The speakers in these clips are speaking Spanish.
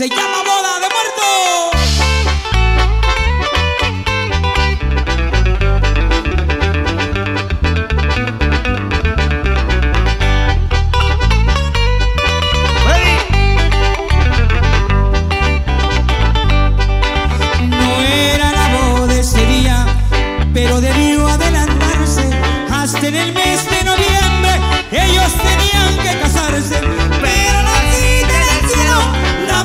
Se llama Boda de Muertos. En el mes de noviembre ellos tenían que casarse, pero la cita en el cielo la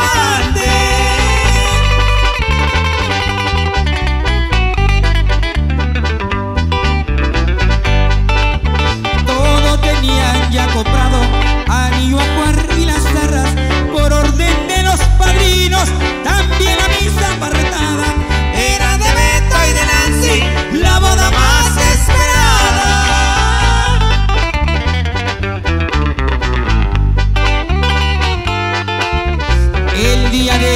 antes. Todo tenían ya comprado, anillo, acuar y las garras, por orden de los padrinos, también la misa barretada. Era de Beto y de Nancy, la boda más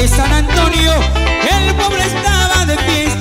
San Antonio. El pobre estaba de fiesta.